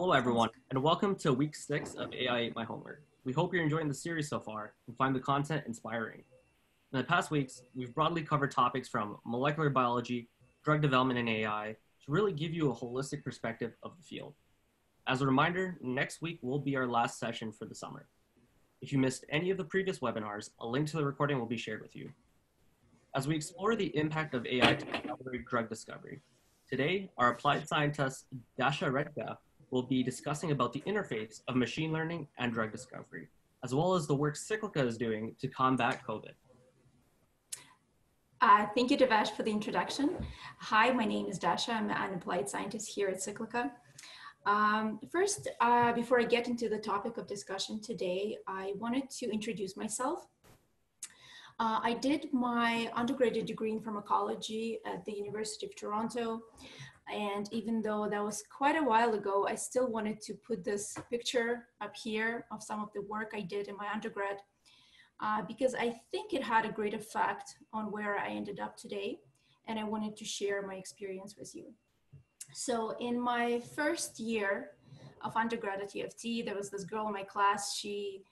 Hello everyone, and welcome to week 6 of AI Ate My Homework. We hope you're enjoying the series so far and find the content inspiring. In the past weeks, we've broadly covered topics from molecular biology, drug development and AI, to really give you a holistic perspective of the field. As a reminder, next week will be our last session for the summer. If you missed any of the previous webinars, a link to the recording will be shared with you. As we explore the impact of AI to drug discovery, today our applied scientist Dasha Retka will be discussing about the interface of machine learning and drug discovery, as well as the work Cyclica is doing to combat COVID. Thank you, Devesh, for the introduction. Hi, my name is Dasha. I'm an applied scientist here at Cyclica. First, before I get into the topic of discussion today, I wanted to introduce myself. I did my undergraduate degree in pharmacology at the University of Toronto. And even though that was quite a while ago, I still wanted to put this picture up here of some of the work I did in my undergrad because I think it had a great effect on where I ended up today. And I wanted to share my experience with you. So in my first year of undergrad at UFT, there was this girl in my class. She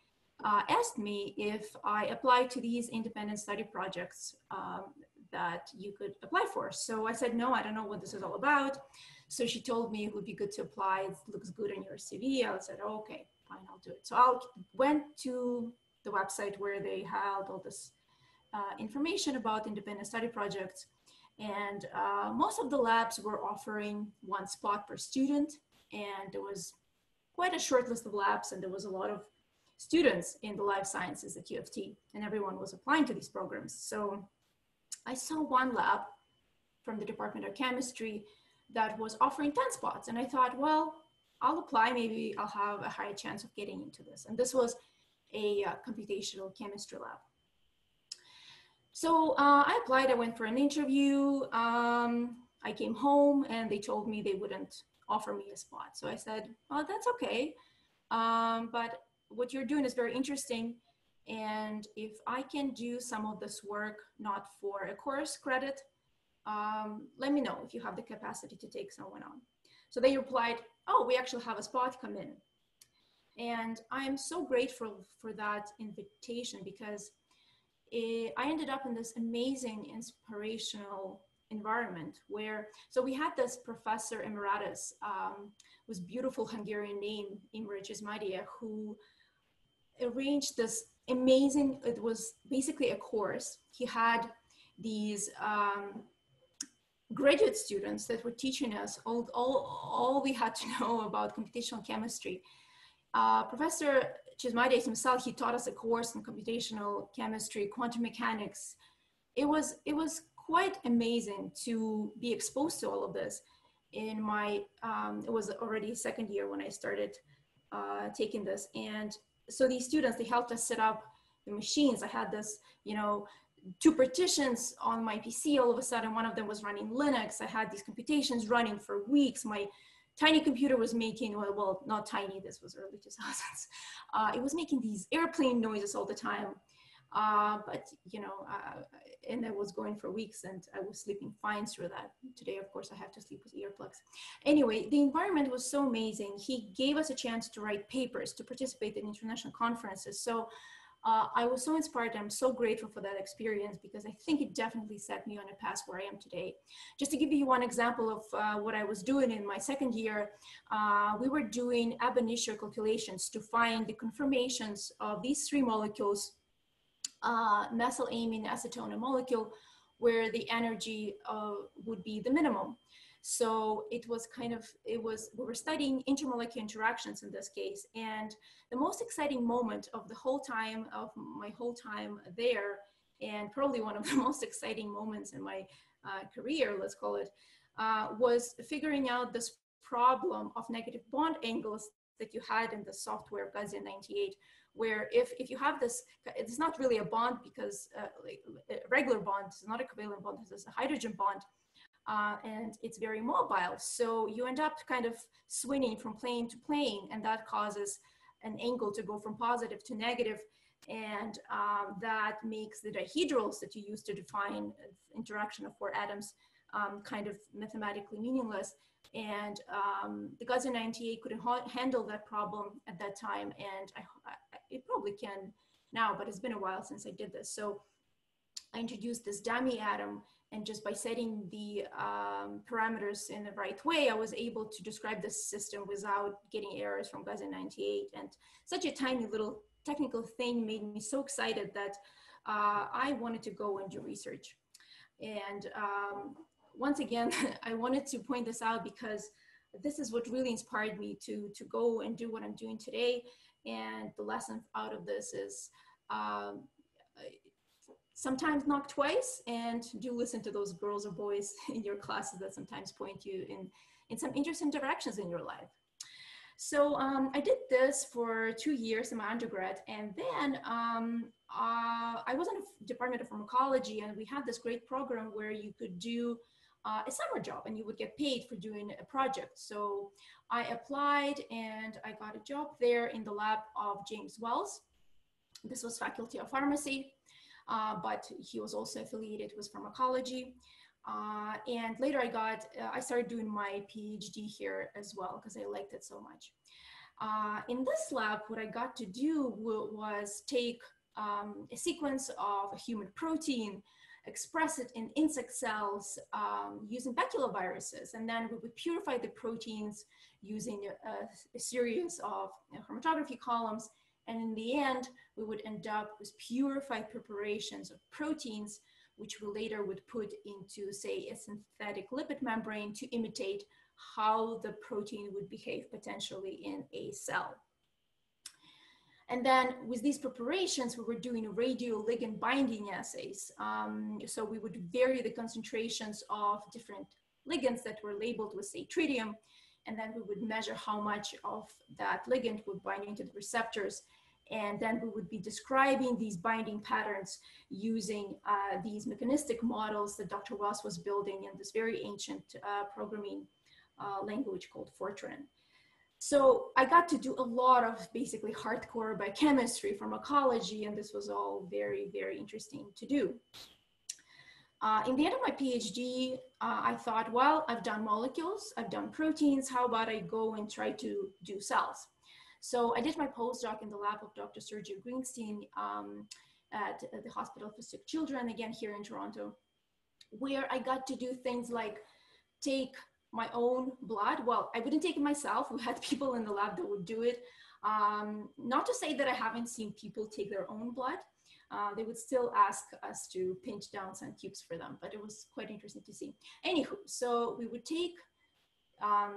asked me if I applied to these independent study projects that you could apply for. So I said, no, I don't know what this is all about. So she told me it would be good to apply. It looks good on your CV. I said, oh, okay, fine, I'll do it. So I went to the website where they held all this information about independent study projects. And most of the labs were offering one spot per student. And there was quite a short list of labs, and there was a lot of students in the life sciences at UFT, and everyone was applying to these programs. So I saw one lab from the Department of Chemistry that was offering 10 spots. And I thought, well, I'll apply, maybe I'll have a higher chance of getting into this. And this was a computational chemistry lab. So I applied, I went for an interview, I came home and they told me they wouldn't offer me a spot. So I said, well, that's okay, but what you're doing is very interesting. And if I can do some of this work, not for a course credit, let me know if you have the capacity to take someone on. So they replied, oh, we actually have a spot, come in. And I'm so grateful for that invitation because I ended up in this amazing, inspirational environment where, so we had this professor emeritus with beautiful Hungarian name, Imre Csizmadia, who arranged this amazing, it was basically a course. He had these graduate students that were teaching us all we had to know about computational chemistry. Professor Csizmadia himself, he taught us a course in computational chemistry, quantum mechanics. It was quite amazing to be exposed to all of this. In my, it was already second year when I started taking this. And so these students, they helped us set up the machines. I had this, you know, 2 partitions on my PC. All of a sudden, one of them was running Linux. I had these computations running for weeks. My tiny computer was making, well, not tiny, this was early 2000s. It was making these airplane noises all the time. But, you know, and I was going for weeks and I was sleeping fine through that. Today, of course, I have to sleep with earplugs. Anyway, the environment was so amazing. He gave us a chance to write papers, to participate in international conferences. So I was so inspired. I'm so grateful for that experience because I think it definitely set me on a path where I am today. Just to give you one example of what I was doing in my second year, we were doing ab initio calculations to find the conformations of these 3 molecules, methylamine, acetone, and molecule, where the energy would be the minimum. So it was kind of, we were studying intermolecular interactions in this case. And the most exciting moment of the whole time, of my whole time there, and probably one of the most exciting moments in my career, let's call it, was figuring out this problem of negative bond angles that you had in the software Gaussian 98, where if you have this, it's not really a bond because like a regular bond, it's not a covalent bond, this is a hydrogen bond, and it's very mobile. So you end up kind of swinging from plane to plane, and that causes an angle to go from positive to negative, and that makes the dihedrals that you use to define interaction of 4 atoms kind of mathematically meaningless. And the Gaussian 98 couldn't handle that problem at that time. And it probably can now, but it's been a while since I did this. So I introduced this dummy atom, and just by setting the parameters in the right way, I was able to describe the system without getting errors from Gaussian 98. And such a tiny little technical thing made me so excited that I wanted to go and do research. And once again, I wanted to point this out because this is what really inspired me to go and do what I'm doing today. And the lesson out of this is, sometimes knock twice, and do listen to those girls or boys in your classes that sometimes point you in some interesting directions in your life. So I did this for 2 years in my undergrad, and then I was in a department of pharmacology, and we had this great program where you could do a summer job and you would get paid for doing a project. So I applied and I got a job there in the lab of James Wells. This was faculty of pharmacy. But he was also affiliated with pharmacology. And later I started doing my PhD here as well because I liked it so much. In this lab, what I got to do was take a sequence of a human protein, express it in insect cells using baculoviruses, and then we would purify the proteins using a series of chromatography columns. And in the end, we would end up with purified preparations of proteins, which we later would put into, say, a synthetic lipid membrane to imitate how the protein would behave potentially in a cell. And then with these preparations, we were doing radioligand binding assays. So we would vary the concentrations of different ligands that were labeled with, say, tritium. And then we would measure how much of that ligand would bind into the receptors. And then we would be describing these binding patterns using these mechanistic models that Dr. Wells was building in this very ancient programming language called Fortran. So I got to do a lot of basically hardcore biochemistry, pharmacology, and this was all very, very interesting to do. In the end of my PhD, I thought, well, I've done molecules, I've done proteins, how about I go and try to do cells? So I did my postdoc in the lab of Dr. Sergio Greenstein at the Hospital for Sick Children, again here in Toronto, where I got to do things like take my own blood. Well, I wouldn't take it myself. We had people in the lab that would do it. Not to say that I haven't seen people take their own blood. They would still ask us to pinch down some cubes for them, but it was quite interesting to see. Anywho, so we would take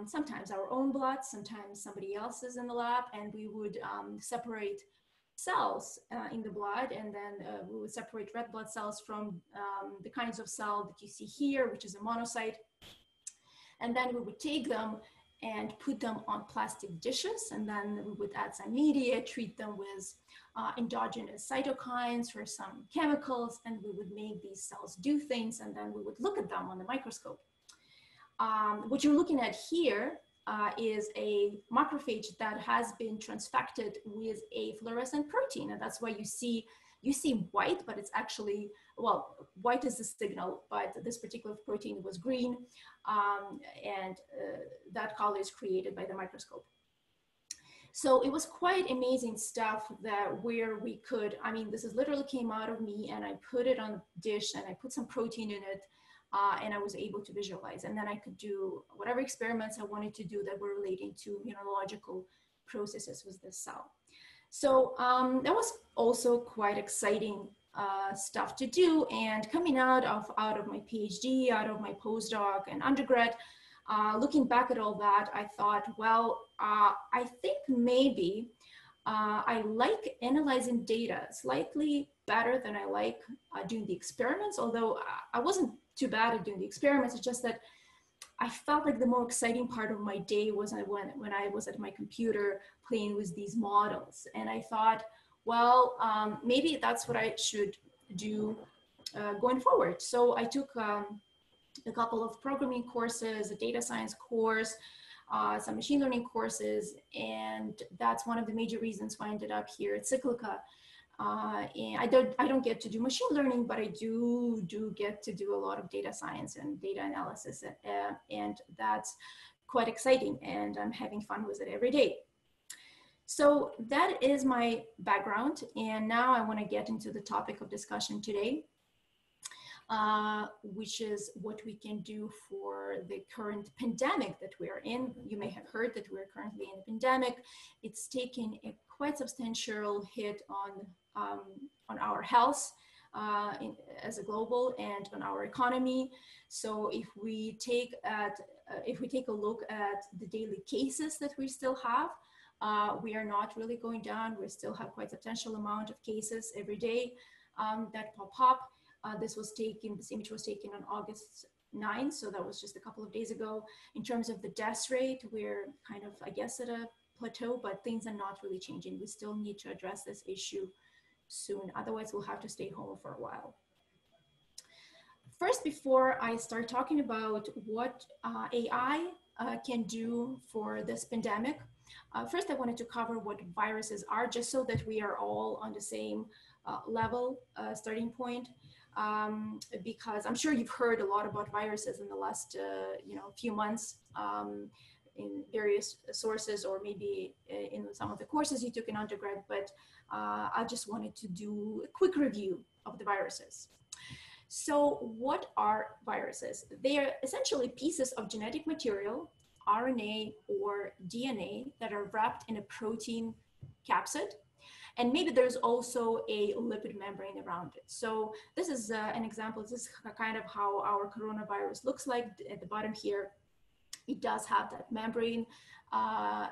sometimes our own blood, sometimes somebody else's in the lab, and we would separate cells in the blood, and then we would separate red blood cells from the kinds of cell that you see here, which is a monocyte. And then we would take them and put them on plastic dishes, and then we would add some media, treat them with endogenous cytokines or some chemicals, and we would make these cells do things, and then we would look at them on the microscope. What you're looking at here is a macrophage that has been transfected with a fluorescent protein, and that's why you see white, but it's actually, well, white is the signal, but this particular protein was green, and that color is created by the microscope. So it was quite amazing stuff that where we could, I mean, this is literally came out of me, and I put it on a dish and I put some protein in it, and I was able to visualize. And then I could do whatever experiments I wanted to do that were relating to immunological processes with this cell. So that was also quite exciting stuff to do. And coming out of my PhD, out of my postdoc and undergrad, looking back at all that, I thought, well, I think maybe I like analyzing data slightly better than I like doing the experiments, although I wasn't too bad at doing the experiments. It's just that I felt like the more exciting part of my day was when I was at my computer playing with these models. And I thought, well, maybe that's what I should do going forward. So I took a couple of programming courses, a data science course, some machine learning courses. And that's one of the major reasons why I ended up here at Cyclica. And I don't get to do machine learning, but I do get to do a lot of data science and data analysis, and that's quite exciting, and I'm having fun with it every day. So that is my background, and now I want to get into the topic of discussion today, which is what we can do for the current pandemic that we are in. You may have heard that we're currently in a pandemic. It's taken a quite substantial hit on our health as a global and on our economy. So if we take a look at the daily cases that we still have, we are not really going down. We still have quite a substantial amount of cases every day that pop up. This image was taken on August 9th, so that was just a couple of days ago. In terms of the death rate, we're kind of, I guess, at a plateau, but things are not really changing. We still need to address this issue soon. Otherwise, we'll have to stay home for a while. First, before I start talking about what AI can do for this pandemic, first I wanted to cover what viruses are, just so that we are all on the same level, starting point, because I'm sure you've heard a lot about viruses in the last few months in various sources, or maybe in some of the courses you took in undergrad, but I just wanted to do a quick review of the viruses. So what are viruses? They are essentially pieces of genetic material, RNA or DNA, that are wrapped in a protein capsid. And maybe there's also a lipid membrane around it. So this is an example. This is kind of how our coronavirus looks like at the bottom here. It does have that membrane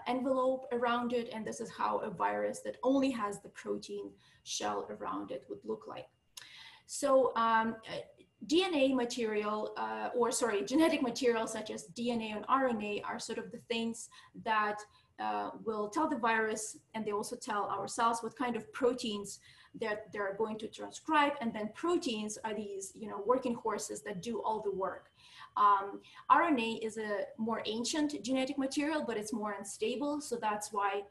envelope around it. And this is how a virus that only has the protein shell around it would look like. So DNA material, genetic material such as DNA and RNA are sort of the things that will tell the virus, and they also tell ourselves what kind of proteins that they're going to transcribe. And then proteins are these, working horses that do all the work. RNA is a more ancient genetic material, but it's more unstable. So that's why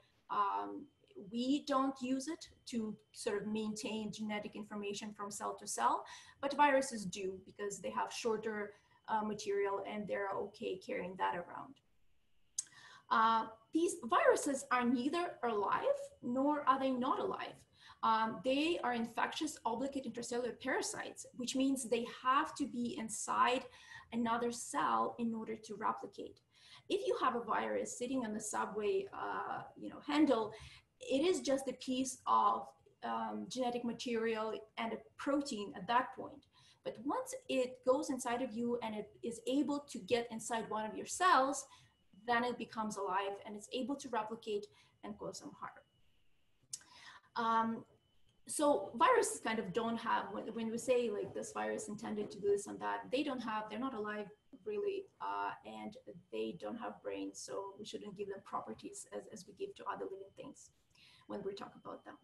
we don't use it to sort of maintain genetic information from cell to cell, but viruses do, because they have shorter material and they're okay carrying that around. These viruses are neither alive nor are they not alive. They are infectious obligate intracellular parasites, which means they have to be inside another cell in order to replicate. If you have a virus sitting on the subway handle, it is just a piece of genetic material and a protein at that point. But once it goes inside of you and it is able to get inside one of your cells, then it becomes alive and it's able to replicate and cause some harm. So viruses kind of don't have, when we say like this virus intended to do this and that, they're not alive really, and they don't have brains. So we shouldn't give them properties as we give to other living things when we talk about them.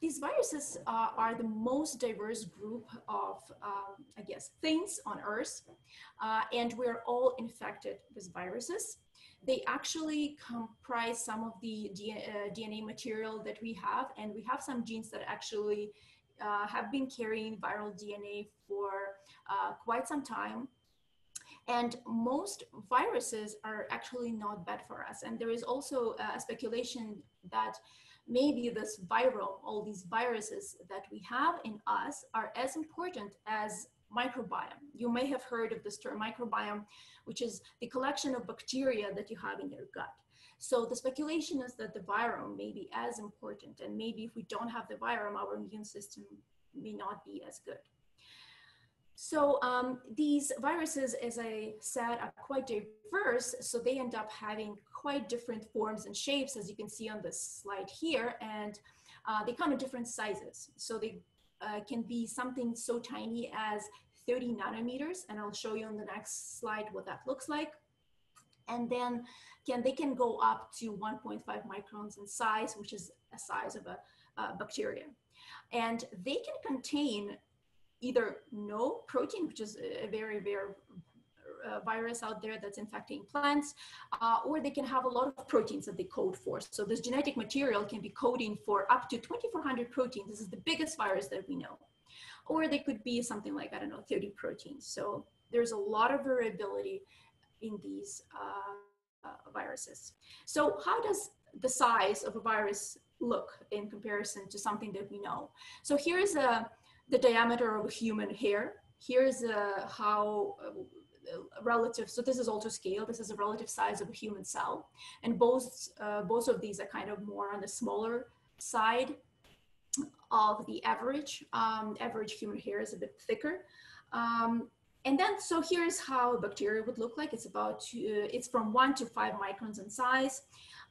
These viruses are the most diverse group of, things on Earth, and we're all infected with viruses. They actually comprise some of the DNA material that we have, and we have some genes that actually have been carrying viral DNA for quite some time. And most viruses are actually not bad for us. And there is also a speculation that maybe this virome, all these viruses that we have in us, are as important as microbiome. You may have heard of this term microbiome, which is the collection of bacteria that you have in your gut. So the speculation is that the virome may be as important, and maybe if we don't have the virome, our immune system may not be as good. So these viruses, as I said, are quite diverse, so they end up having quite different forms and shapes, as you can see on this slide here, and they come in different sizes. So they can be something so tiny as 30 nanometers, and I'll show you on the next slide what that looks like. And then they can go up to 1.5 microns in size, which is the size of a bacteria. And they can contain either no protein, which is a very, very virus out there that's infecting plants, or they can have a lot of proteins that they code for. So this genetic material can be coding for up to 2,400 proteins. This is the biggest virus that we know. Or they could be something like, I don't know, 30 proteins. So there's a lot of variability in these viruses. So how does the size of a virus look in comparison to something that we know? So here is the diameter of a human hair. Here's how relative, so this is all to scale. This is a relative size of a human cell. And both of these are kind of more on the smaller side of the average. Average human hair is a bit thicker. And then, so here's how a bacteria would look like. It's about, it's from 1 to 5 microns in size.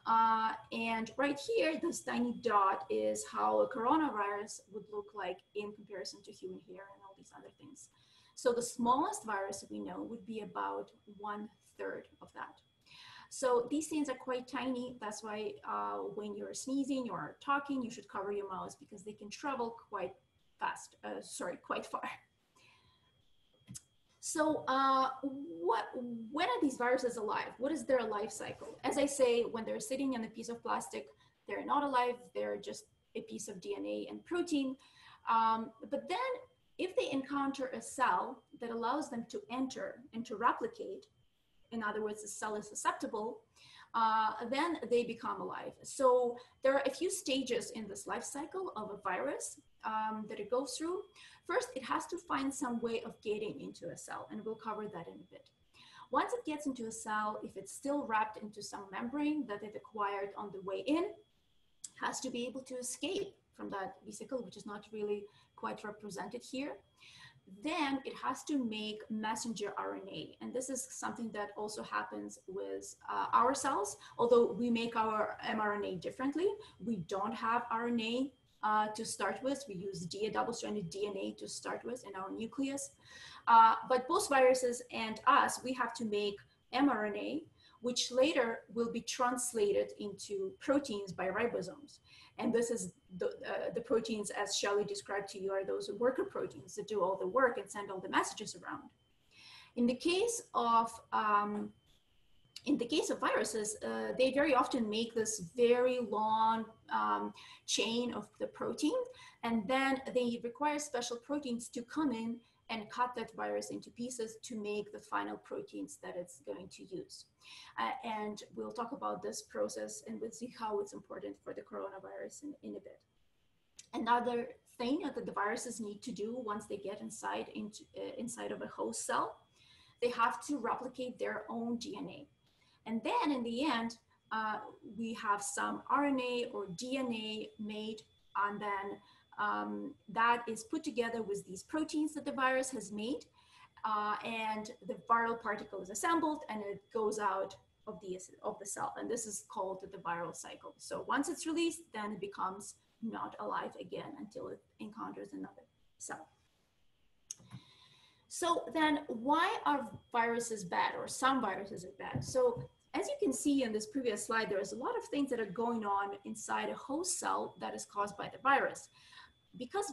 And right here, this tiny dot is how a coronavirus would look like in comparison to human hair and all these other things. So the smallest virus we know would be about 1/3 of that. So these things are quite tiny. That's why when you're sneezing or talking, you should cover your mouth because they can travel quite fast, quite far. So when are these viruses alive? What is their life cycle? As I say, when they're sitting in a piece of plastic, they're not alive. They're just a piece of DNA and protein. But then if they encounter a cell that allows them to enter and to replicate, in other words, the cell is susceptible, then they become alive. So there are a few stages in this life cycle of a virus that it goes through. First, it has to find some way of getting into a cell, and we'll cover that in a bit. Once it gets into a cell, if it's still wrapped into some membrane that it acquired on the way in, it has to be able to escape from that vesicle, which is not really quite represented here. Then it has to make messenger RNA. And this is something that also happens with our cells, although we make our mRNA differently. We don't have RNA to start with. We use double-stranded DNA to start with in our nucleus. But both viruses and us, we have to make mRNA, which later will be translated into proteins by ribosomes. And this is the proteins, as Shelley described to you, are those worker proteins that do all the work and send all the messages around. In the case of viruses, they very often make this very long chain of the protein, and then they require special proteins to come in and cut that virus into pieces to make the final proteins that it's going to use. And we'll talk about this process, and we'll see how it's important for the coronavirus in a bit. Another thing that the viruses need to do once they get inside of a host cell, they have to replicate their own DNA. And then in the end, we have some RNA or DNA made, and then that is put together with these proteins that the virus has made, and the viral particle is assembled and it goes out of the cell. And this is called the viral cycle. So once it's released, then it becomes not alive again until it encounters another cell. So then why are viruses bad, or some viruses are bad? So as you can see in this previous slide, there is a lot of things that are going on inside a host cell that is caused by the virus. Because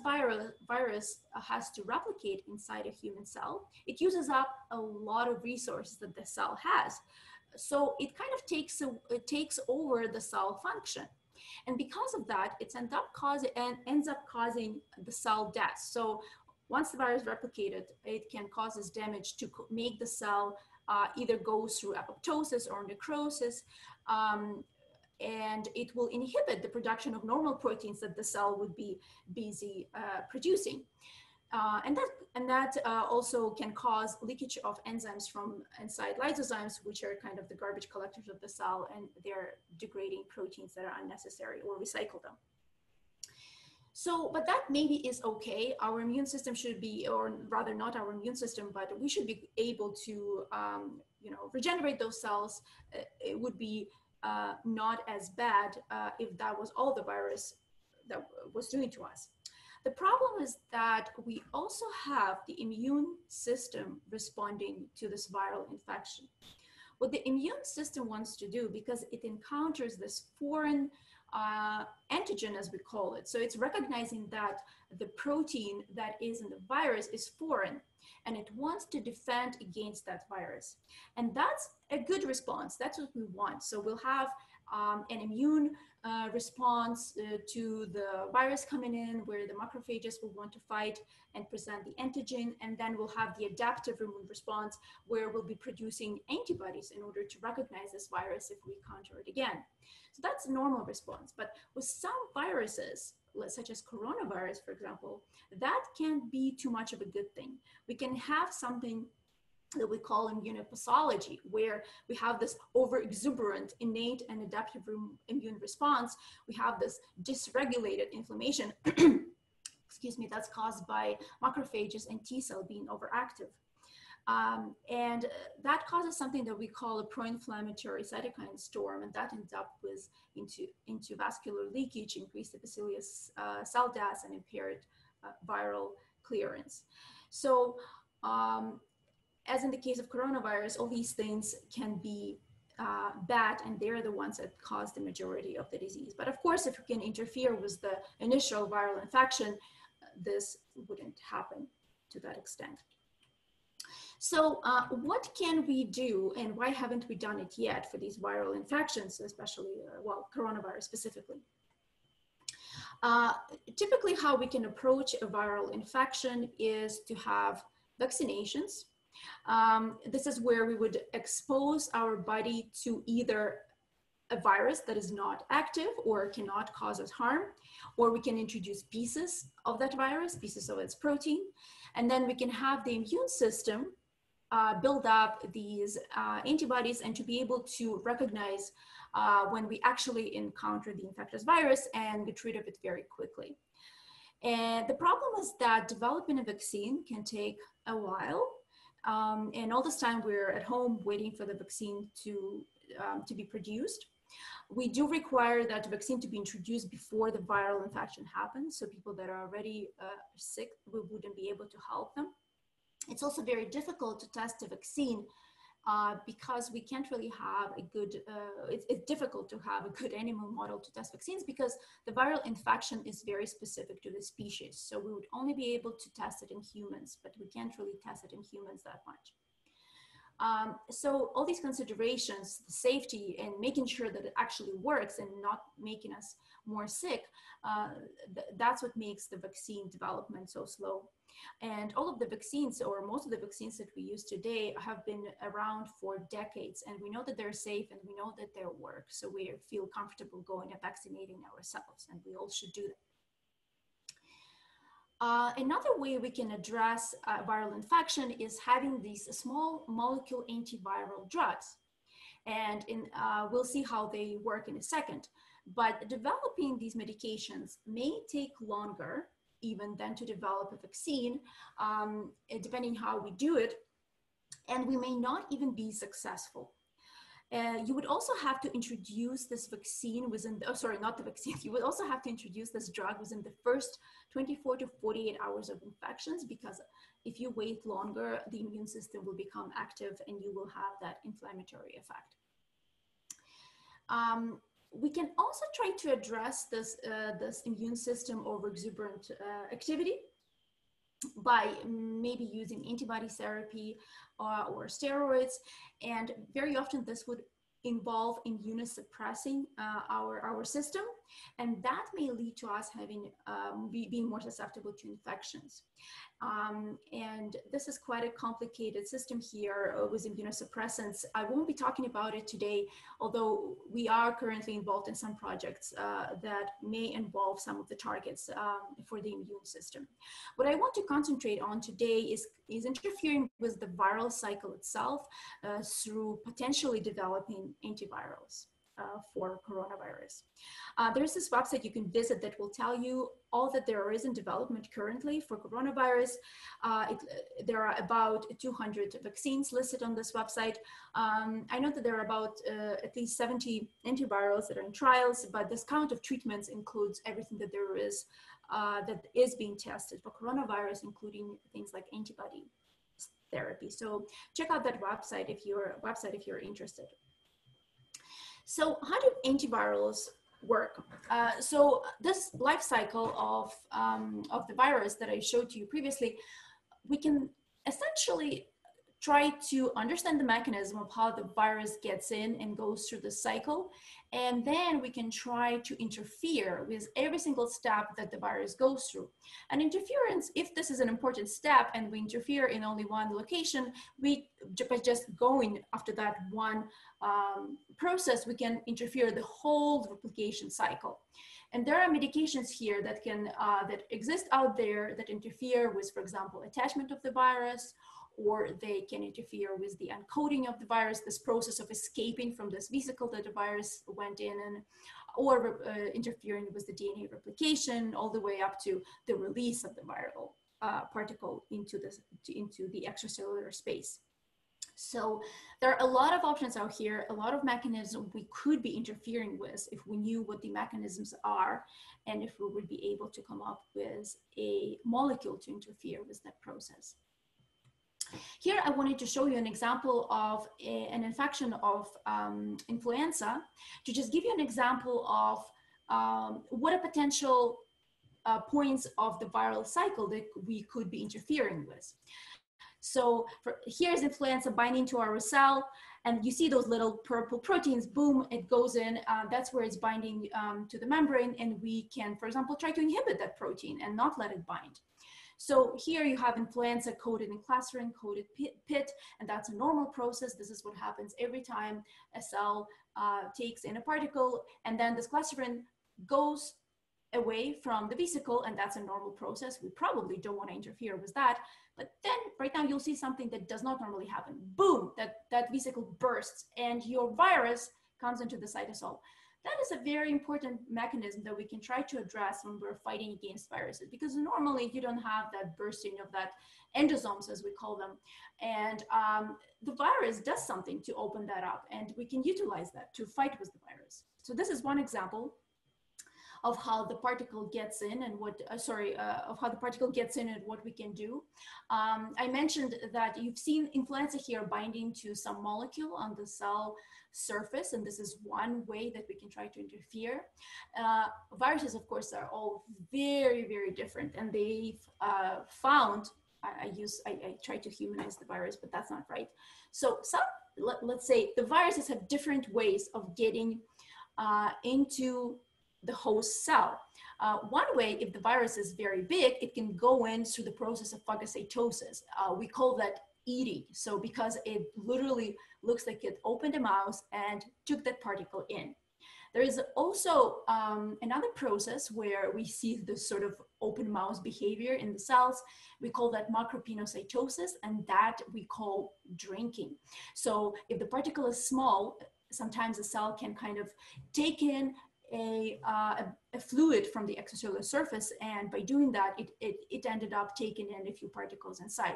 virus has to replicate inside a human cell, it uses up a lot of resources that the cell has. So it kind of takes over the cell function. And because of that, it ends up causing the cell death. So once the virus replicated, it can cause this damage to make the cell either goes through apoptosis or necrosis, and it will inhibit the production of normal proteins that the cell would be busy producing. And that also can cause leakage of enzymes from inside lysosomes, which are kind of the garbage collectors of the cell, and they're degrading proteins that are unnecessary, or recycle them. So, but that maybe is okay. Our immune system should be, or rather not our immune system, but we should be able to, regenerate those cells. It would be not as bad if that was all the virus that was doing to us. The problem is that we also have the immune system responding to this viral infection. What the immune system wants to do, because it encounters this foreign antigen, as we call it. So it's recognizing that the protein that is in the virus is foreign, and it wants to defend against that virus. And that's a good response. That's what we want. So we'll have an immune response to the virus coming in, where the macrophages will want to fight and present the antigen, and then we'll have the adaptive immune response, where we'll be producing antibodies in order to recognize this virus if we encounter it again. So that's a normal response. But with some viruses, such as coronavirus, for example, that can't be too much of a good thing. We can have something that we call immunopathology, where we have this overexuberant innate and adaptive immune response. We have this dysregulated inflammation, excuse me, that's caused by macrophages and T cell being overactive. And that causes something that we call a pro-inflammatory cytokine storm, and that ends up with into vascular leakage, increased epithelial cell death, and impaired viral clearance. So as in the case of coronavirus, all these things can be bad, and they're the ones that cause the majority of the disease. But of course, if you can interfere with the initial viral infection, this wouldn't happen to that extent. So what can we do, and why haven't we done it yet for these viral infections, especially, well, coronavirus specifically? Typically, how we can approach a viral infection is to have vaccinations. This is where we would expose our body to either a virus that is not active or cannot cause us harm, or we can introduce pieces of that virus, pieces of its protein, and then we can have the immune system build up these antibodies and to be able to recognize when we actually encounter the infectious virus and get rid of it very quickly. And the problem is that developing a vaccine can take a while, and all this time we're at home waiting for the vaccine to be produced. We do require that vaccine to be introduced before the viral infection happens, so people that are already sick, we wouldn't be able to help them. It's also very difficult to test a vaccine because we can't really have a good, it's difficult to have a good animal model to test vaccines because the viral infection is very specific to the species. So we would only be able to test it in humans, but we can't really test it in humans that much. So all these considerations, the safety and making sure that it actually works and not making us more sick, that's what makes the vaccine development so slow. And all of the vaccines, or most of the vaccines that we use today, have been around for decades, and we know that they're safe and we know that they work. So we feel comfortable going and vaccinating ourselves, and we all should do that. Another way we can address viral infection is having these small molecule antiviral drugs. And we'll see how they work in a second. But developing these medications may take longer even than to develop a vaccine, depending how we do it. And we may not even be successful. You would also have to introduce this vaccine within, oh, sorry, not the vaccine, you would also have to introduce this drug within the first 24 to 48 hours of infections, because if you wait longer, the immune system will become active and you will have that inflammatory effect. We can also try to address this, this immune system overexuberant activity by maybe using antibody therapy or steroids, and very often this would involve immunosuppressing our system, and that may lead to us having being more susceptible to infections. And this is quite a complicated system here with immunosuppressants. I won't be talking about it today, although we are currently involved in some projects that may involve some of the targets for the immune system. What I want to concentrate on today is interfering with the viral cycle itself through potentially developing antivirals for coronavirus. There's this website you can visit that will tell you all that there is in development currently for coronavirus. There are about 200 vaccines listed on this website. I know that there are about at least 70 antivirals that are in trials, but this count of treatments includes everything that there is that is being tested for coronavirus, including things like antibody therapy. So check out that website if you're interested. So how do antivirals work. So this life cycle of the virus that I showed to you previously, we can essentially try to understand the mechanism of how the virus gets in and goes through the cycle. And then we can try to interfere with every single step that the virus goes through. And interference, if this is an important step and we interfere in only one location, we just going after that one process, we can interfere the whole replication cycle. And there are medications here that can, that exist out there that interfere with, for example, attachment of the virus, or they can interfere with the encoding of the virus, this process of escaping from this vesicle that the virus went in, and, or interfering with the DNA replication all the way up to the release of the viral particle into the extracellular space. So there are a lot of options out here, a lot of mechanisms we could be interfering with if we knew what the mechanisms are and if we would be able to come up with a molecule to interfere with that process. Here I wanted to show you an example of an infection of influenza to just give you an example of what are potential points of the viral cycle that we could be interfering with. So here's influenza binding to our cell, and you see those little purple proteins, boom, it goes in, that's where it's binding to the membrane, and we can, for example, try to inhibit that protein and not let it bind. So here you have influenza coated in glycerin, coated pit, and that's a normal process. This is what happens every time a cell takes in a particle, and then this glycerin goes away from the vesicle, and that's a normal process. We probably don't want to interfere with that, but then right now you'll see something that does not normally happen. Boom, that vesicle bursts, and your virus comes into the cytosol. That is a very important mechanism that we can try to address when we're fighting against viruses, because normally you don't have that bursting of that endosomes, as we call them. And the virus does something to open that up, and we can utilize that to fight with the virus. So this is one example of how the particle gets in and what, of how the particle gets in and what we can do. I mentioned that you've seen influenza here binding to some molecule on the cell surface, and this is one way that we can try to interfere. Viruses, of course, are all very, very different, and they've found, I try to humanize the virus, but that's not right. So let's say the viruses have different ways of getting into the host cell. One way, if the virus is very big, it can go in through the process of phagocytosis. We call that eating. So because it literally looks like it opened a mouse and took that particle in. There is also another process where we see this sort of open mouse behavior in the cells. We call that macropinocytosis, and that we call drinking. So if the particle is small, sometimes the cell can kind of take in a fluid from the extracellular surface, and by doing that, it ended up taking in a few particles inside.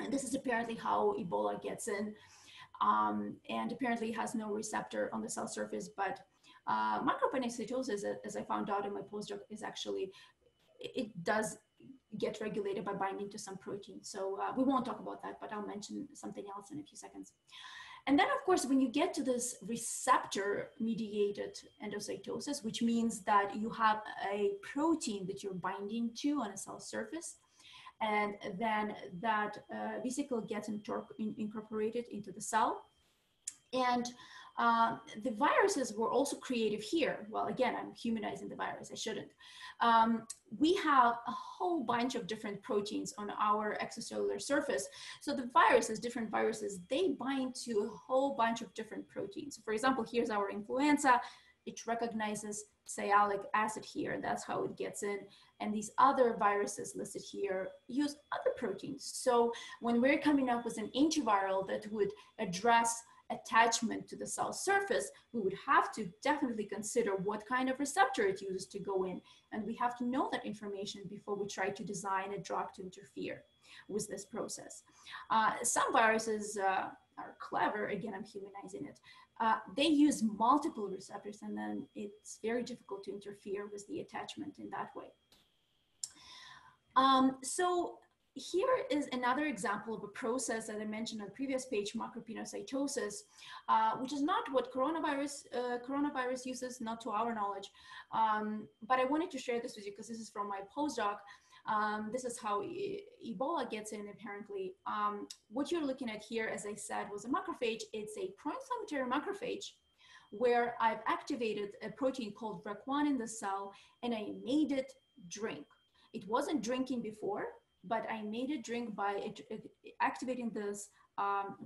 And this is apparently how Ebola gets in, and apparently has no receptor on the cell surface, but macropinocytosis, as I found out in my postdoc, is actually, it does get regulated by binding to some protein. So we won't talk about that, but I'll mention something else in a few seconds. And then, of course, when you get to this receptor-mediated endocytosis, which means that you have a protein that you're binding to on a cell surface, and then that vesicle gets incorporated into the cell. And the viruses were also creative here. Well, again, I'm humanizing the virus, I shouldn't. We have a whole bunch of different proteins on our extracellular surface. So the viruses, different viruses, they bind to a whole bunch of different proteins. For example, here's our influenza. It recognizes sialic acid here, and that's how it gets in. And these other viruses listed here use other proteins. So when we're coming up with an antiviral that would address attachment to the cell surface, we would have to definitely consider what kind of receptor it uses to go in. And we have to know that information before we try to design a drug to interfere with this process. Some viruses are clever, again, I'm humanizing it. They use multiple receptors, and then it's very difficult to interfere with the attachment in that way. So here is another example of a process that I mentioned on the previous page, macropinocytosis, which is not what coronavirus uses, not to our knowledge. But I wanted to share this with you because this is from my postdoc. This is how Ebola gets in, apparently. What you're looking at here, as I said, was a macrophage. It's a pro-inflammatory macrophage where I've activated a protein called VREC1 in the cell, and I made it drink. It wasn't drinking before, but I made it drink by activating this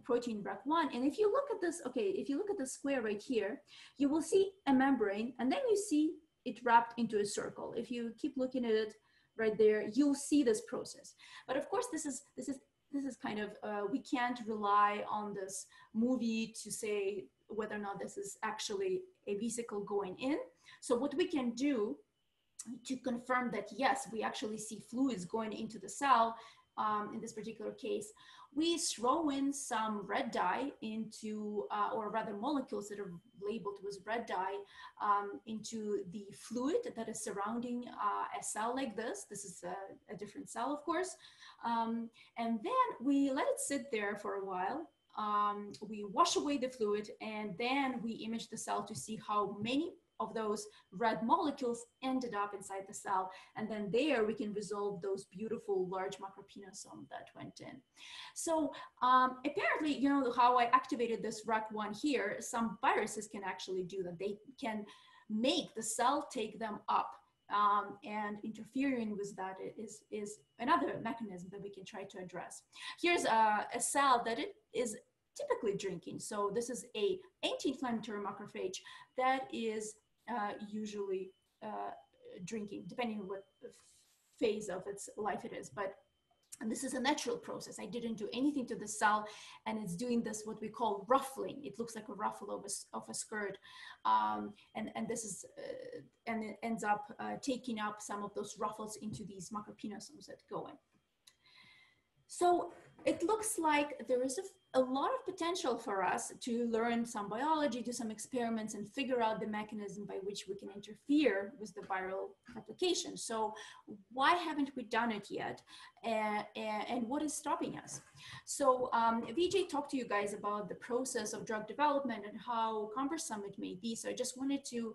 protein VREC1. And if you look at this, okay, if you look at the square right here, you will see a membrane, and then you see it wrapped into a circle. If you keep looking at it right there, you'll see this process. But of course, this is kind of, we can't rely on this movie to say whether or not this is actually a vesicle going in. So what we can do to confirm that, yes, we actually see fluids going into the cell, in this particular case, we throw in some red dye into, or rather molecules that are labeled with red dye into the fluid that is surrounding a cell like this. This is a different cell, of course. And then we let it sit there for a while. We wash away the fluid, and then we image the cell to see how many of those red molecules ended up inside the cell. And then there we can resolve those beautiful large macropinosome that went in. So apparently, you know, how I activated this RAC1 here, some viruses can actually do that. They can make the cell take them up. And interfering with that is another mechanism that we can try to address. Here's a cell that it is typically drinking. So this is a anti-inflammatory macrophage that is usually drinking, depending on what phase of its life it is. But this is a natural process. I didn't do anything to the cell, and it's doing this, what we call ruffling. It looks like a ruffle of a skirt. And this is, and it ends up taking up some of those ruffles into these macropinosomes that go in. So it looks like there is a lot of potential for us to learn some biology, do some experiments, and figure out the mechanism by which we can interfere with the viral replication. So why haven't we done it yet? And what is stopping us? So Vijay talked to you guys about the process of drug development and how cumbersome it may be. So I just wanted to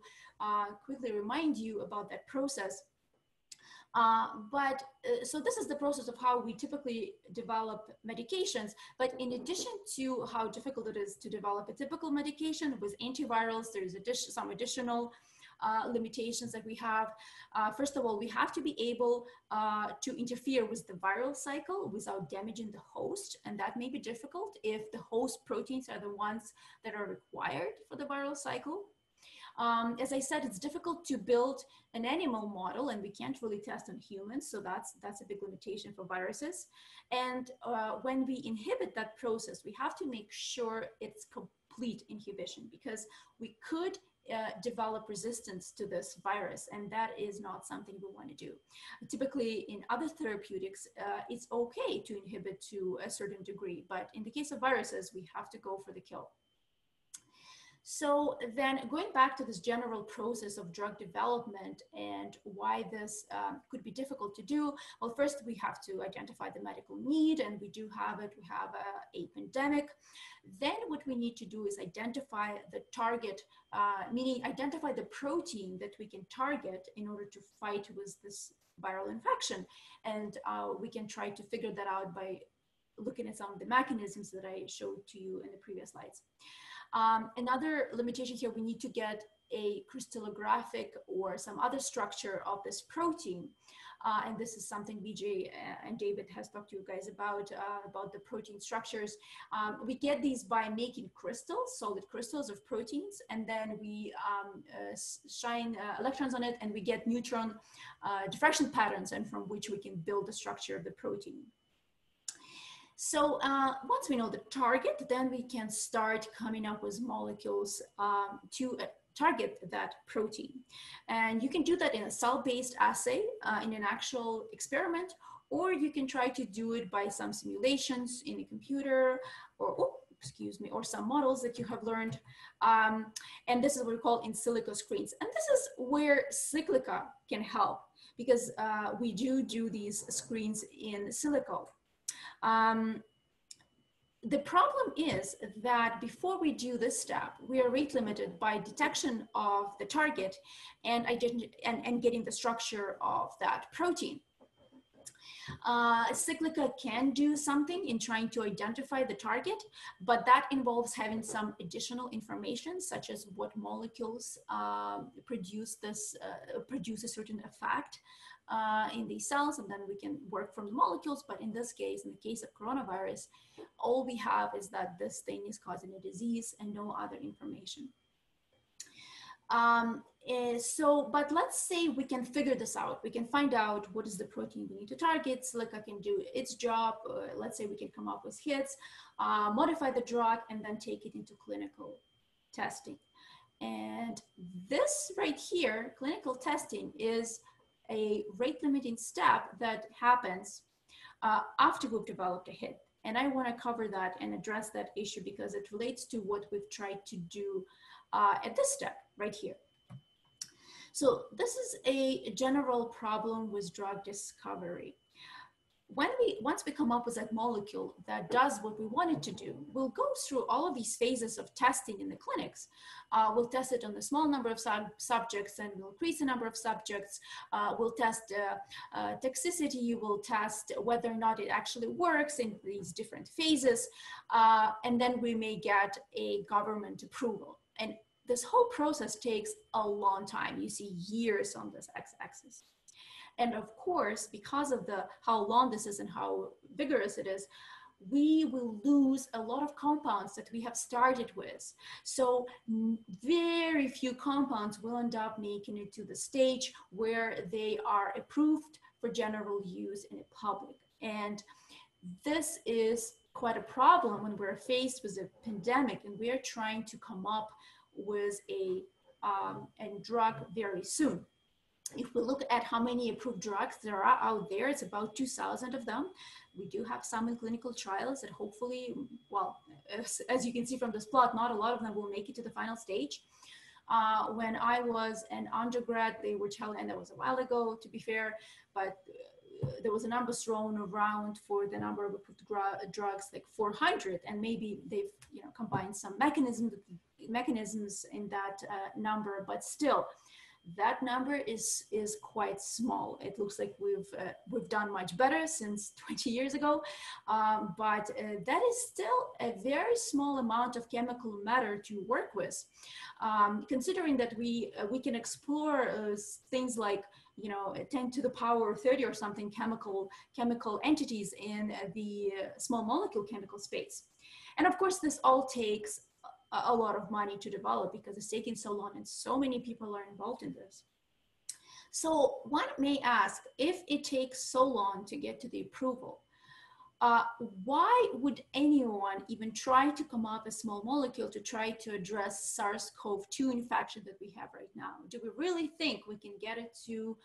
quickly remind you about that process. So this is the process of how we typically develop medications, but in addition to how difficult it is to develop a typical medication with antivirals, there's some additional limitations that we have. First of all, we have to be able to interfere with the viral cycle without damaging the host, and that may be difficult if the host proteins are the ones that are required for the viral cycle. As I said, it's difficult to build an animal model, and we can't really test on humans, so that's a big limitation for viruses. And when we inhibit that process, we have to make sure it's complete inhibition, because we could develop resistance to this virus, and that is not something we want to do. Typically, in other therapeutics, it's okay to inhibit to a certain degree, but in the case of viruses, we have to go for the kill. So then going back to this general process of drug development and why this could be difficult to do. Well, first we have to identify the medical need, and we do have it. We have a pandemic. Then what we need to do is identify the target, meaning identify the protein that we can target in order to fight with this viral infection. And we can try to figure that out by looking at some of the mechanisms that I showed to you in the previous slides. Another limitation here, we need to get a crystallographic or some other structure of this protein. And this is something Vijay and David has talked to you guys about the protein structures. We get these by making crystals, solid crystals of proteins, and then we shine electrons on it, and we get neutron diffraction patterns, and from which we can build the structure of the protein. So once we know the target, then we can start coming up with molecules to target that protein. And you can do that in a cell-based assay, in an actual experiment, or you can try to do it by some simulations in a computer, or excuse me, or some models that you have learned. And this is what we call in silico screens. And this is where Cyclica can help, because we do these screens in silico. The problem is that before we do this step, we are rate limited by detection of the target and getting the structure of that protein. Cyclica can do something in trying to identify the target, but that involves having some additional information, such as what molecules produce a certain effect in these cells, and then we can work from the molecules. But in this case, in the case of coronavirus, all we have is that this thing is causing a disease and no other information. But let's say we can figure this out. We can find out what is the protein we need to target. Cyclica can do its job. Let's say we can come up with hits, modify the drug, and then take it into clinical testing. And this right here, clinical testing, is a rate limiting step that happens after we've developed a hit. And I want to cover that and address that issue because it relates to what we've tried to do at this step right here. So this is a general problem with drug discovery. Once we come up with that molecule that does what we want it to do, we'll go through all of these phases of testing in the clinics. We'll test it on a small number of subjects, and we'll increase the number of subjects. We'll test toxicity, we'll test whether or not it actually works in these different phases, and then we may get a government approval. And this whole process takes a long time. You see years on this x-axis. And of course, because of how long this is and how vigorous it is, we will lose a lot of compounds that we have started with. So very few compounds will end up making it to the stage where they are approved for general use in the public. And this is quite a problem when we're faced with a pandemic and we're trying to come up with a drug very soon. If we look at how many approved drugs there are out there, it's about 2,000 of them. We do have some in clinical trials that hopefully, well, as you can see from this plot, not a lot of them will make it to the final stage. When I was an undergrad, they were telling, and that was a while ago, to be fair, but there was a number thrown around for the number of approved drugs, like 400, and maybe they've combined some mechanisms in that number, but still. That number is quite small. It looks like we've done much better since 20 years ago, but that is still a very small amount of chemical matter to work with. Considering that we can explore things like 10 to the power of 30 or something chemical entities in the small molecule chemical space, and of course this all takes a lot of money to develop because it's taking so long and so many people are involved in this. So one may ask, if it takes so long to get to the approval, why would anyone even try to come up with a small molecule to try to address SARS-CoV-2 infection that we have right now? Do we really think we can get it to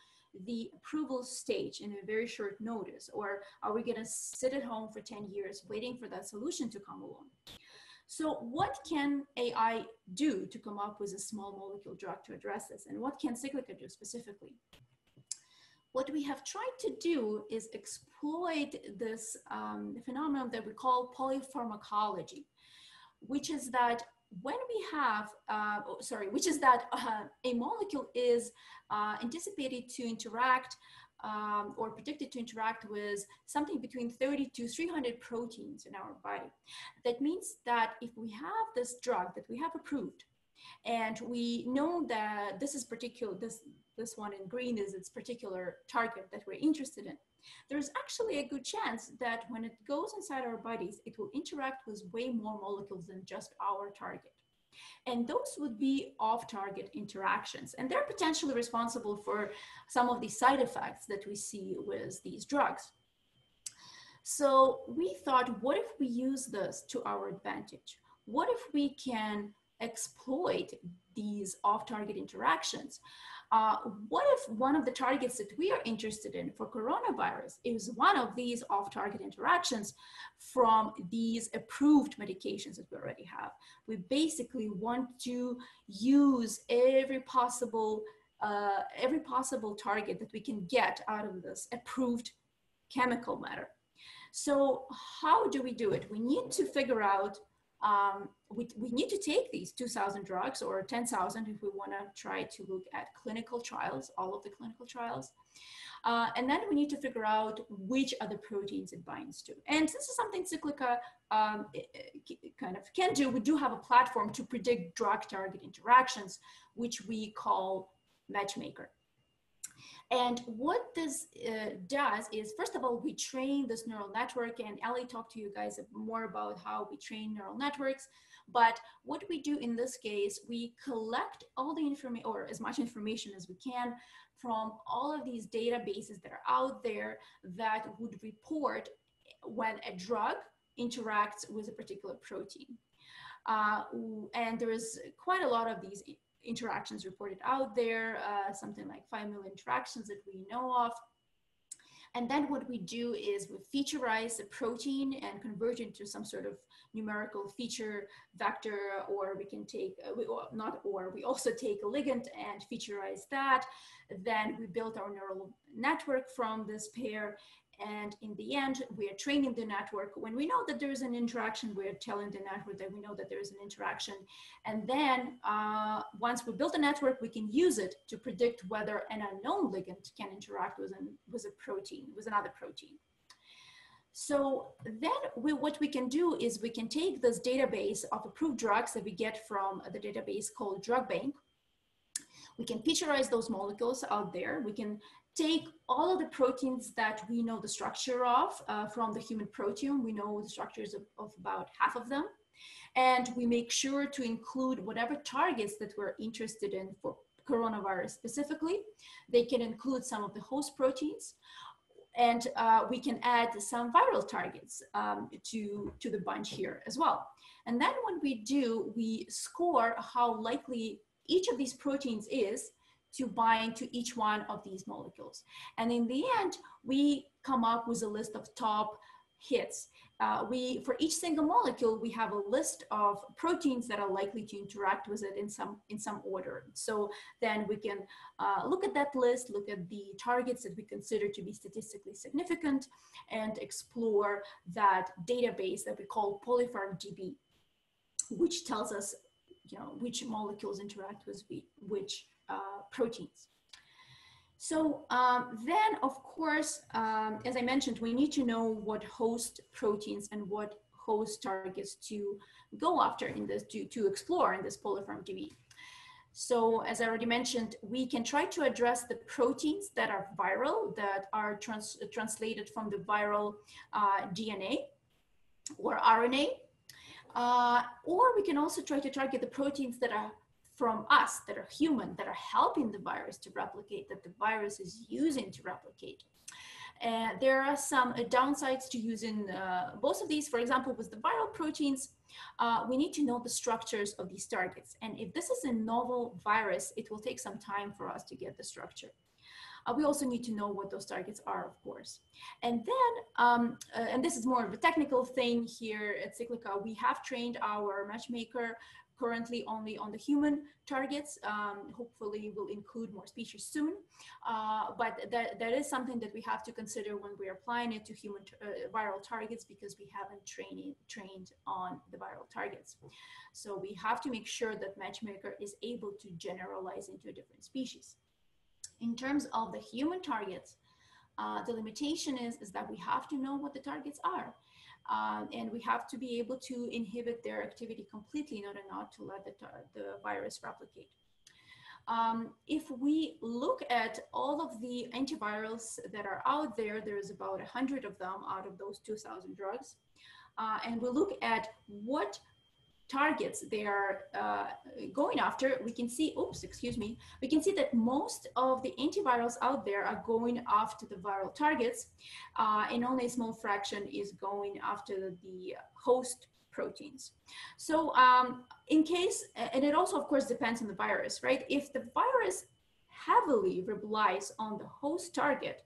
the approval stage in a very short notice, or are we going to sit at home for 10 years waiting for that solution to come along? So what can AI do to come up with a small molecule drug to address this? And what can Cyclica do specifically? What we have tried to do is exploit this phenomenon that we call polypharmacology, which is that a molecule is anticipated to interact or predicted to interact with something between 30 to 300 proteins in our body. That means that if we have this drug that we have approved, and we know that this is particular, this one in green is its particular target that we're interested in, there's actually a good chance that when it goes inside our bodies, it will interact with way more molecules than just our target. And those would be off-target interactions. And they're potentially responsible for some of the side effects that we see with these drugs. So we thought, what if we use this to our advantage? What if we can exploit these off-target interactions. What if one of the targets that we are interested in for coronavirus is one of these off-target interactions from these approved medications that we already have? We basically want to use every possible target that we can get out of this approved chemical matter. So how do we do it? We need to figure out, we need to take these 2,000 drugs, or 10,000 if we want to try to look at clinical trials, all of the clinical trials. And then we need to figure out which are the proteins it binds to. And this is something Cyclica kind of can do. We do have a platform to predict drug target interactions, which we call Matchmaker. And what this does is, first of all, we train this neural network, and Ellie talked to you guys more about how we train neural networks. But what we do in this case, we collect all the information, or as much information as we can, from all of these databases that are out there that would report when a drug interacts with a particular protein. And there is quite a lot of these interactions reported out there, something like 5 million interactions that we know of. And then what we do is we featureize the protein and convert it into some sort of numerical feature vector, or we can take, we also take a ligand and featureize that. Then we build our neural network from this pair. And in the end, we are training the network. When we know that there is an interaction, we're telling the network that we know that there is an interaction. And then once we build a network, we can use it to predict whether an unknown ligand can interact with another protein. So then what we can do is we can take this database of approved drugs that we get from the database called DrugBank. We can featureize those molecules out there. We can take all of the proteins that we know the structure of from the human proteome. We know the structures of about half of them. And we make sure to include whatever targets that we're interested in for coronavirus specifically. They can include some of the host proteins. And we can add some viral targets to the bunch here as well. And then when we do, we score how likely each of these proteins is to bind to each one of these molecules. And in the end, we come up with a list of top hits. For each single molecule, we have a list of proteins that are likely to interact with it in some order. So then we can look at that list, look at the targets that we consider to be statistically significant, and explore that database that we call PolypharmDB, which tells us, you know, which molecules interact with which proteins. So then, of course, as I mentioned, we need to know what host proteins and what host targets to go after in this, to explore in this PolypharmDB. So as I already mentioned, we can try to address the proteins that are viral, that are translated from the viral DNA or RNA. Or we can also try to target the proteins that are from us, that are human, that are helping the virus to replicate, that the virus is using to replicate. And there are some downsides to using both of these. For example, with the viral proteins, we need to know the structures of these targets. And if this is a novel virus, it will take some time for us to get the structure. We also need to know what those targets are, of course. And then, and this is more of a technical thing here at Cyclica, we have trained our matchmaker currently only on the human targets. Hopefully we'll include more species soon. But that is something that we have to consider when we're applying it to human viral targets, because we haven't trained on the viral targets. So we have to make sure that matchmaker is able to generalize into a different species. In terms of the human targets, the limitation is that we have to know what the targets are. And we have to be able to inhibit their activity completely in order not to let the virus replicate. If we look at all of the antivirals that are out there, there's about 100 of them out of those 2,000 drugs. And we look at what targets they are going after, we can see, we can see that most of the antivirals out there are going after the viral targets, and only a small fraction is going after the host proteins. So in case, and it also of course depends on the virus, right? If the virus heavily relies on the host target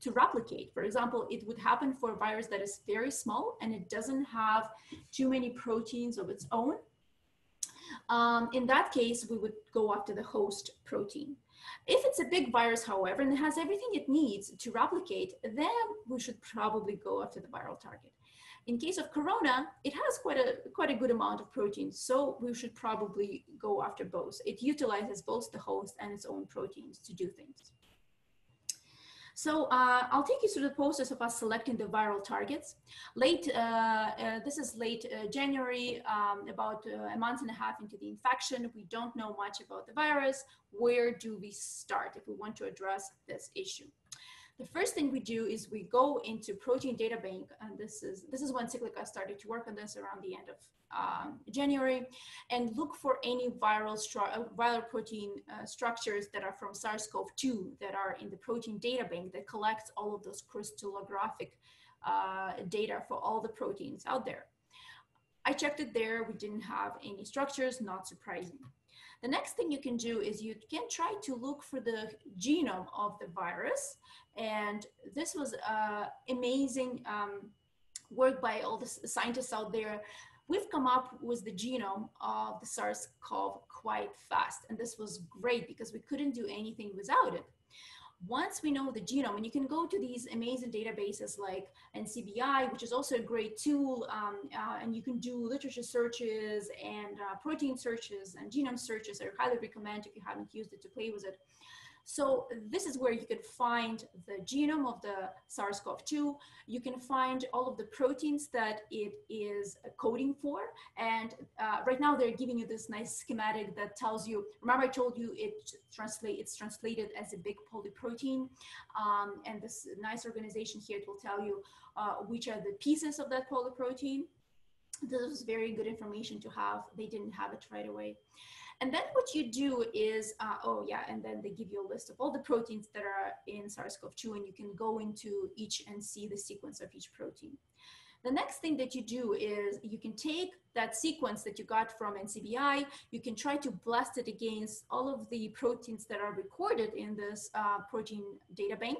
to replicate, for example, it would happen for a virus that is very small and it doesn't have too many proteins of its own. In that case, we would go after the host protein. If it's a big virus, however, and it has everything it needs to replicate, then we should probably go after the viral target. In case of corona, it has quite a good amount of proteins, so we should probably go after both. It utilizes both the host and its own proteins to do things. So I'll take you through the process of us selecting the viral targets. This is late January, about a month and a half into the infection. We don't know much about the virus. Where do we start if we want to address this issue? The first thing we do is we go into Protein Data Bank, and this is when Cyclica started to work on this around the end of January, and look for any viral protein structures that are from SARS-CoV-2 that are in the Protein Data Bank that collects all of those crystallographic data for all the proteins out there. I checked it there, we didn't have any structures, not surprising. The next thing you can do is you can try to look for the genome of the virus. And this was amazing work by all the scientists out there. We've come up with the genome of the SARS-CoV quite fast. And this was great because we couldn't do anything without it. Once we know the genome, and you can go to these amazing databases like NCBI, which is also a great tool, and you can do literature searches and protein searches and genome searches. I highly recommend if you haven't used it to play with it. So this is where you can find the genome of the SARS-CoV-2. You can find all of the proteins that it is coding for. And right now they're giving you this nice schematic that tells you, remember I told you it's translated as a big polyprotein. And this nice organization here, it will tell you which are the pieces of that polyprotein. This was very good information to have. They didn't have it right away. And then what you do is, and then they give you a list of all the proteins that are in SARS-CoV-2, and you can go into each and see the sequence of each protein. The next thing that you do is you can take that sequence that you got from NCBI, you can try to blast it against all of the proteins that are recorded in this protein data bank.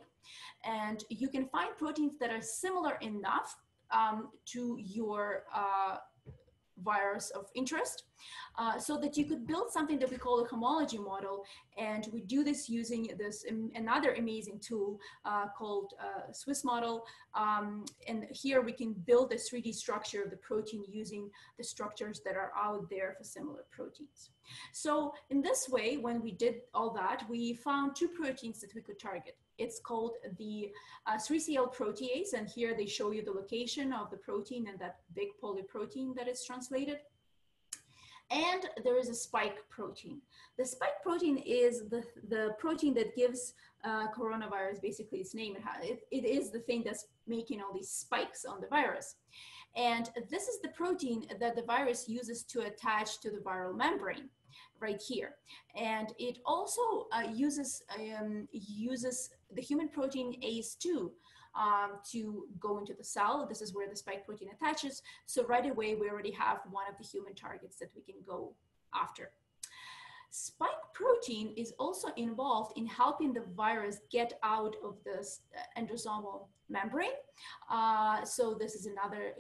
And you can find proteins that are similar enough to your virus of interest, so that you could build something that we call a homology model. And we do this using this another amazing tool called Swiss Model. And here we can build a 3D structure of the protein using the structures that are out there for similar proteins. So in this way, when we did all that, we found two proteins that we could target. It's called the 3CL protease, and here they show you the location of the protein and that big polyprotein that is translated. And there is a spike protein. The spike protein is the protein that gives coronavirus basically its name. It is the thing that's making all these spikes on the virus. And this is the protein that the virus uses to attach to the viral membrane right here. And it also uses the human protein ACE2 to go into the cell. This is where the spike protein attaches. So right away, we already have one of the human targets that we can go after. Spike protein is also involved in helping the virus get out of this endosomal membrane. So this is another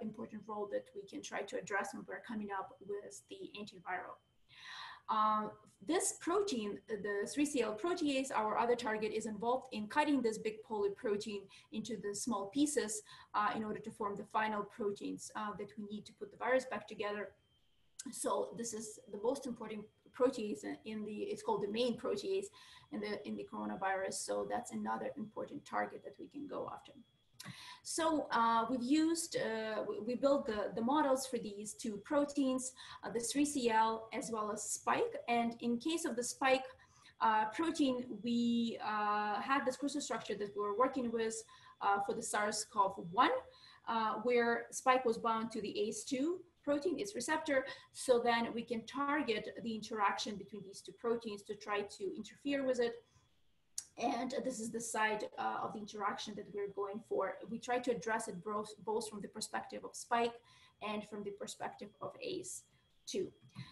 important role that we can try to address when we're coming up with the antiviral. This protein, the 3CL protease, our other target, is involved in cutting this big polyprotein into the small pieces in order to form the final proteins that we need to put the virus back together. So this is the most important protease it's called the main protease in the coronavirus. So that's another important target that we can go after. So we built the models for these two proteins, the 3CL as well as spike. And in case of the spike protein, we had this crystal structure that we were working with for the SARS-CoV-1, where spike was bound to the ACE2 protein, its receptor. So then we can target the interaction between these two proteins to try to interfere with it. And this is the side of the interaction that we're going for. We try to address it both from the perspective of spike and from the perspective of ACE2.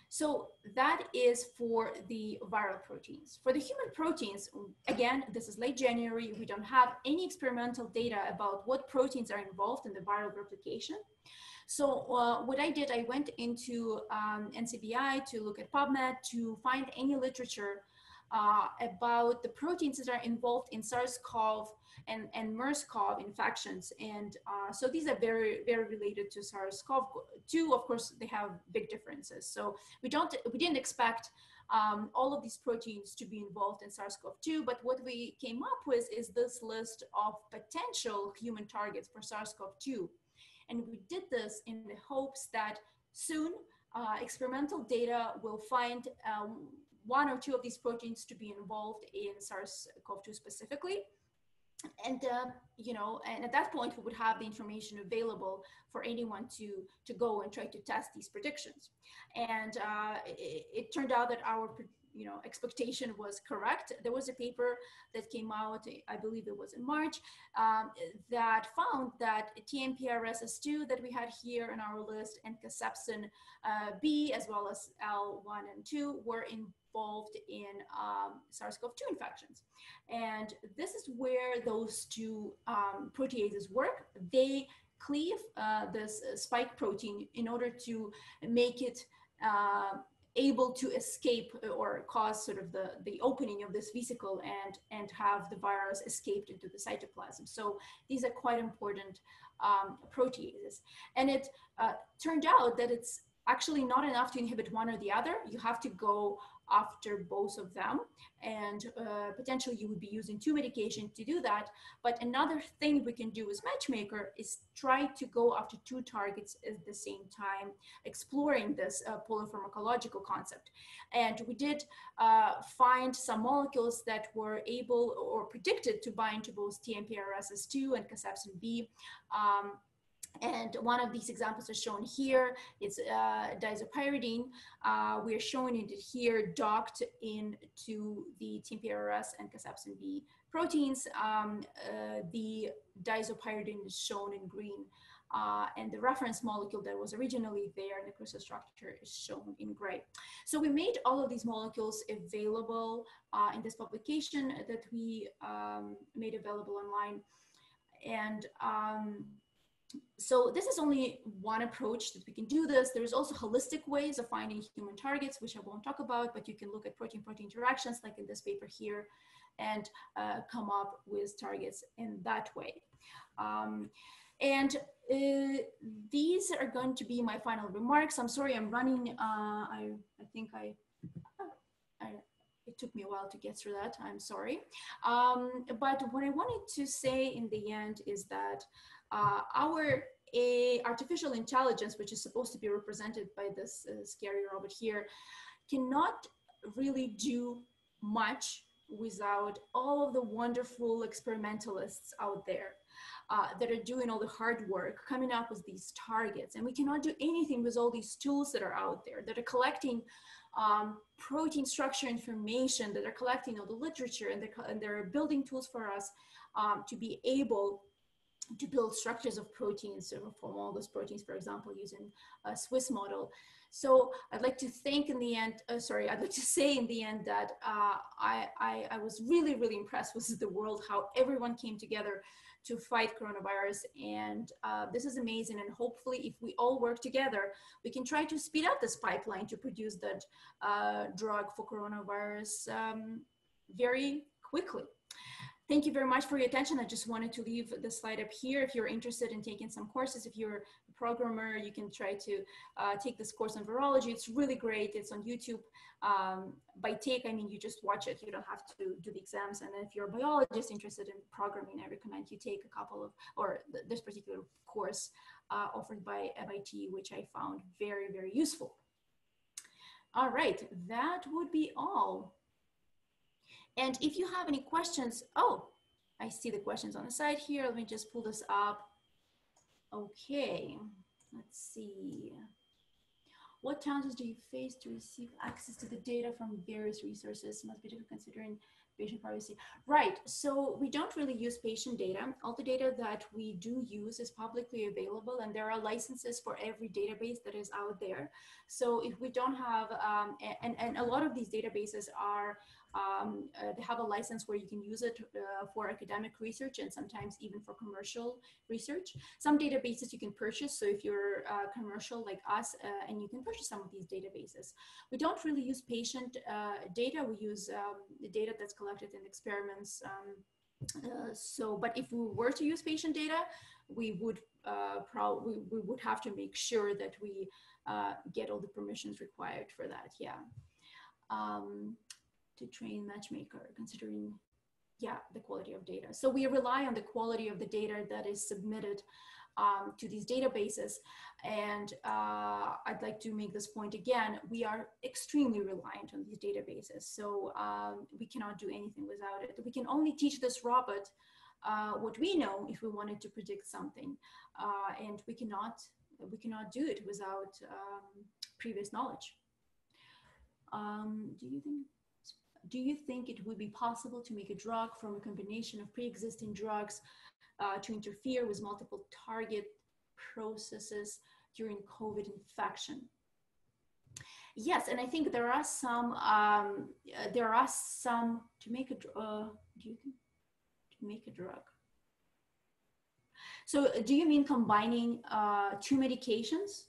So that is for the viral proteins. For the human proteins, again, this is late January. We don't have any experimental data about what proteins are involved in the viral replication. So what I did, I went into NCBI to look at PubMed to find any literature about the proteins that are involved in SARS-CoV and MERS-CoV infections. And so these are very, very related to SARS-CoV-2. Of course, they have big differences. So we didn't expect all of these proteins to be involved in SARS-CoV-2, but what we came up with is this list of potential human targets for SARS-CoV-2. And we did this in the hopes that soon experimental data will find one or two of these proteins to be involved in SARS-CoV-2 specifically. And, you know, and at that point, we would have the information available for anyone to go and try to test these predictions. And it turned out that our expectation was correct. There was a paper that came out, I believe it was in March, that found that TMPRSS2 that we had here in our list and cathepsin B as well as L1 and 2 were involved in SARS-CoV-2 infections. And this is where those two proteases work. They cleave this spike protein in order to make it able to escape or cause sort of the opening of this vesicle and have the virus escaped into the cytoplasm. So these are quite important proteases. And it turned out that it's actually not enough to inhibit one or the other. You have to go after both of them. And potentially you would be using two medications to do that. But another thing we can do with Matchmaker is try to go after two targets at the same time, exploring this polypharmacological concept. And we did find some molecules that were able or predicted to bind to both TMPRSS2 and cathepsin B. And one of these examples is shown here. It's disopyridine. We are showing it here docked into the TMPRSS and cathepsin B proteins. The disopyridine is shown in green, and the reference molecule that was originally there, the crystal structure, is shown in gray. So we made all of these molecules available in this publication that we made available online, and so this is only one approach that we can do this. There's also holistic ways of finding human targets, which I won't talk about, but you can look at protein-protein interactions like in this paper here and come up with targets in that way. These are going to be my final remarks. I'm sorry, I'm running. It took me a while to get through that, I'm sorry. But what I wanted to say in the end is that our artificial intelligence, which is supposed to be represented by this scary robot here, cannot really do much without all of the wonderful experimentalists out there that are doing all the hard work, coming up with these targets. And we cannot do anything with all these tools that are out there, that are collecting protein structure information, that are collecting all the literature, and they're building tools for us to be able to build structures of proteins from all those proteins, for example, using a Swiss model. So I'd like to think in the end, I'd like to say in the end that I was really, really impressed with the world, how everyone came together to fight coronavirus. And this is amazing. And hopefully if we all work together, we can try to speed up this pipeline to produce that drug for coronavirus very quickly. Thank you very much for your attention. I just wanted to leave the slide up here. If you're interested in taking some courses, if you're a programmer, you can try to take this course on virology. It's really great. It's on YouTube. By take, I mean, you just watch it. You don't have to do the exams. And then if you're a biologist interested in programming, I recommend you take a couple of, or this particular course offered by MIT, which I found very, very useful. All right, that would be all. And if you have any questions, oh, I see the questions on the side here. Let me just pull this up. Okay, let's see. What challenges do you face to receive access to the data from various resources? Must be difficult considering patient privacy. Right, so we don't really use patient data. All the data that we do use is publicly available, and there are licenses for every database that is out there. So if we don't have, and a lot of these databases are, they have a license where you can use it for academic research and sometimes even for commercial research. Some databases you can purchase, so if you're commercial like us, and you can purchase some of these databases. We don't really use patient data, we use the data that's collected in experiments. But if we were to use patient data, we would probably have to make sure that we get all the permissions required for that, yeah. To train Matchmaker, considering, yeah, the quality of data. So we rely on the quality of the data that is submitted to these databases. And I'd like to make this point again, we are extremely reliant on these databases. So we cannot do anything without it. We can only teach this robot what we know if we wanted to predict something. And we cannot do it without previous knowledge. Do you think it would be possible to make a drug from a combination of pre-existing drugs to interfere with multiple target processes during COVID infection? Yes, and I think there are some. Do you think to make a drug? So, do you mean combining two medications?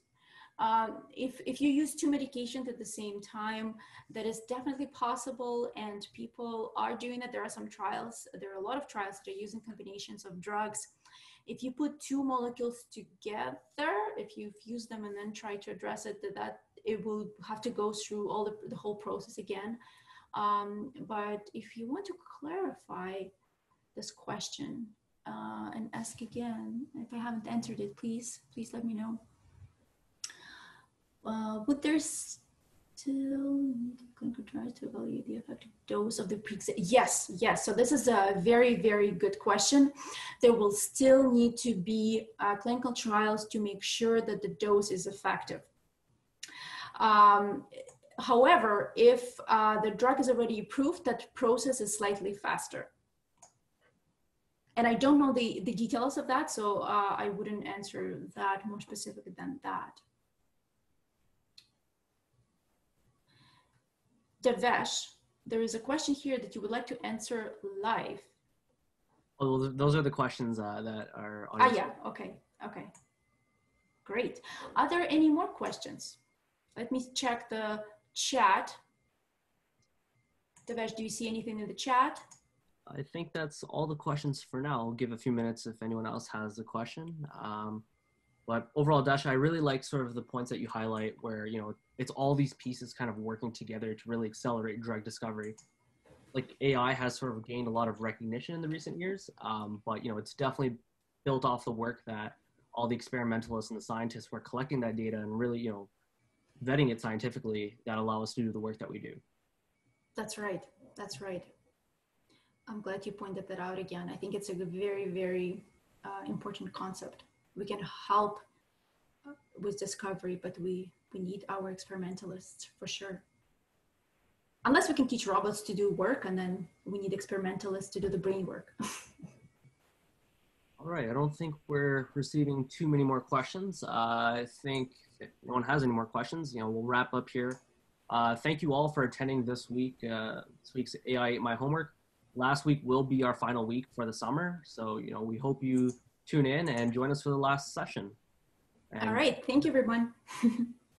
If you use two medications at the same time, that is definitely possible, and people are doing that. There are some trials, there are a lot of trials that are using combinations of drugs. If you put two molecules together, if you fuse them and then try to address it, it will have to go through all the whole process again. But if you want to clarify this question and ask again, if I haven't answered it, please let me know. Would there still need clinical trials to evaluate the effective dose of the pre-existing? Yes, yes. So this is a very, very good question. There will still need to be clinical trials to make sure that the dose is effective. However, if the drug is already approved, that process is slightly faster. And I don't know the details of that, so I wouldn't answer that more specifically than that. Devesh, there is a question here that you would like to answer live. Well, those are the questions that are on. Ah, yeah, okay, okay. Great. Are there any more questions? Let me check the chat. Devesh, do you see anything in the chat? I think that's all the questions for now. I'll give a few minutes if anyone else has a question. But overall, Dasha, I really like sort of the points that you highlight where, you know, it's all these pieces kind of working together to really accelerate drug discovery. Like AI has sort of gained a lot of recognition in the recent years, but, you know, it's definitely built off the work that all the experimentalists and the scientists were collecting that data and really, you know, vetting it scientifically that allow us to do the work that we do. That's right. That's right. I'm glad you pointed that out again. I think it's a very, very important concept. We can help with discovery, but we need our experimentalists for sure. Unless we can teach robots to do work, and then we need experimentalists to do the brain work. All right, I don't think we're receiving too many more questions. I think if no one has any more questions, you know, we'll wrap up here. Thank you all for attending this week's AI Ate My Homework. Last week will be our final week for the summer, so you know we hope you tune in and join us for the last session. And all right. Thank you, everyone.